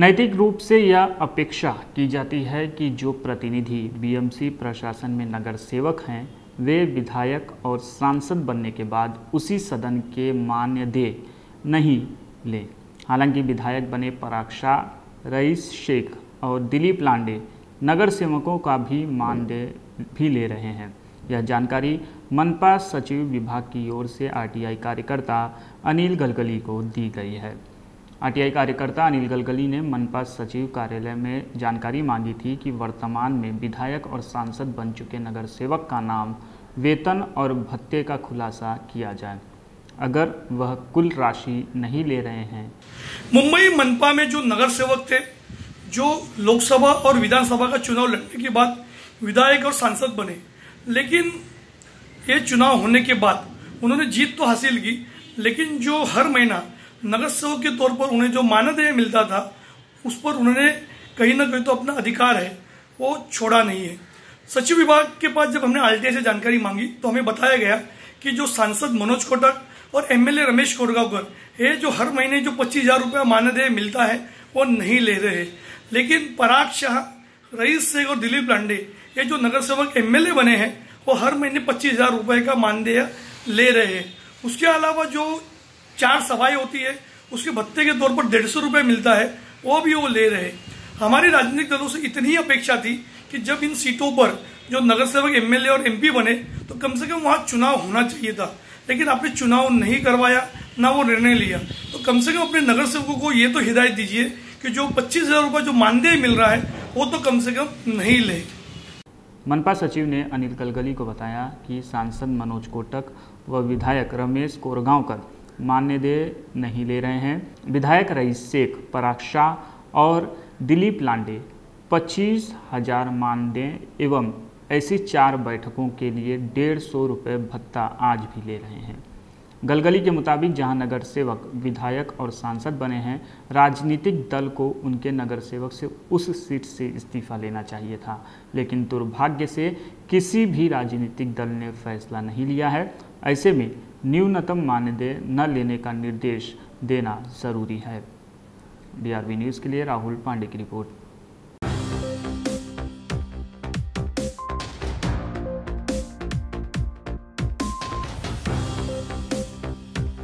नैतिक रूप से यह अपेक्षा की जाती है कि जो प्रतिनिधि बीएमसी प्रशासन में नगर सेवक हैं वे विधायक और सांसद बनने के बाद उसी सदन के मानदेय नहीं लें। हालांकि विधायक बने पराग शाह, रईस शेख और दिलीप लांडे नगर सेवकों का भी मानदेय भी ले रहे हैं। यह जानकारी मनपा सचिव विभाग की ओर से आरटीआई कार्यकर्ता अनिल गलगली को दी गई है। आरटीआई कार्यकर्ता अनिल गलगली ने मनपा सचिव कार्यालय में जानकारी मांगी थी कि वर्तमान में विधायक और सांसद बन चुके नगर सेवक का नाम, वेतन और भत्ते का खुलासा किया जाए अगर वह कुल राशि नहीं ले रहे हैं। मुंबई मनपा में जो नगर सेवक थे जो लोकसभा और विधानसभा का चुनाव लड़ने के बाद विधायक और सांसद बने, लेकिन ये चुनाव होने के बाद उन्होंने जीत तो हासिल की, लेकिन जो हर महीना नगर सेवक के तौर पर उन्हें जो मानदेय मिलता था उस पर उन्होंने कहीं ना कहीं तो अपना अधिकार है वो छोड़ा नहीं है। सचिव विभाग के पास जब हमने आरटीआई से जानकारी मांगी तो हमें बताया गया कि जो सांसद मनोज कोटक और एमएलए रमेश कोरगांवकर ये जो हर महीने जो 25,000 रुपया मानदेय मिलता है वो नहीं ले रहे। लेकिन पराग शाह, रईस शेख और दिलीप लांडे ये जो नगर सेवक एमएलए बने हैं वो हर महीने 25,000 रुपये का मानदेय ले रहे हैं। उसके अलावा जो 4 सभाएं होती है उसके भत्ते के तौर पर 150 रुपये मिलता है वो भी वो ले रहे हैं। हमारे राजनीतिक दलों से इतनी अपेक्षा थी कि जब इन सीटों पर जो नगर सेवक एमएलए और एमपी बने तो कम से कम वहाँ चुनाव होना चाहिए था, लेकिन आपने चुनाव नहीं करवाया ना वो निर्णय लिया। तो कम से कम अपने नगर सेवकों को ये तो हिदायत दीजिए कि जो 25,000 रुपये जो मानदेय मिल रहा है वो तो कम से कम नहीं ले। मनपा सचिव ने अनिल गलगली को बताया कि सांसद मनोज कोटक व विधायक रमेश कोरगांवकर मानदेय नहीं ले रहे हैं। विधायक रईस शेख, पराग शाह और दिलीप लांडे 25,000 मानदेय एवं ऐसी 4 बैठकों के लिए 150 रुपये भत्ता आज भी ले रहे हैं। गलगली के मुताबिक जहां नगर सेवक, विधायक और सांसद बने हैं, राजनीतिक दल को उनके नगर सेवक से उस सीट से इस्तीफा लेना चाहिए था, लेकिन दुर्भाग्य से किसी भी राजनीतिक दल ने फैसला नहीं लिया है। ऐसे में न्यूनतम मानदेय न लेने का निर्देश देना जरूरी है। डीआरवी न्यूज़ के लिए राहुल पांडे की रिपोर्ट।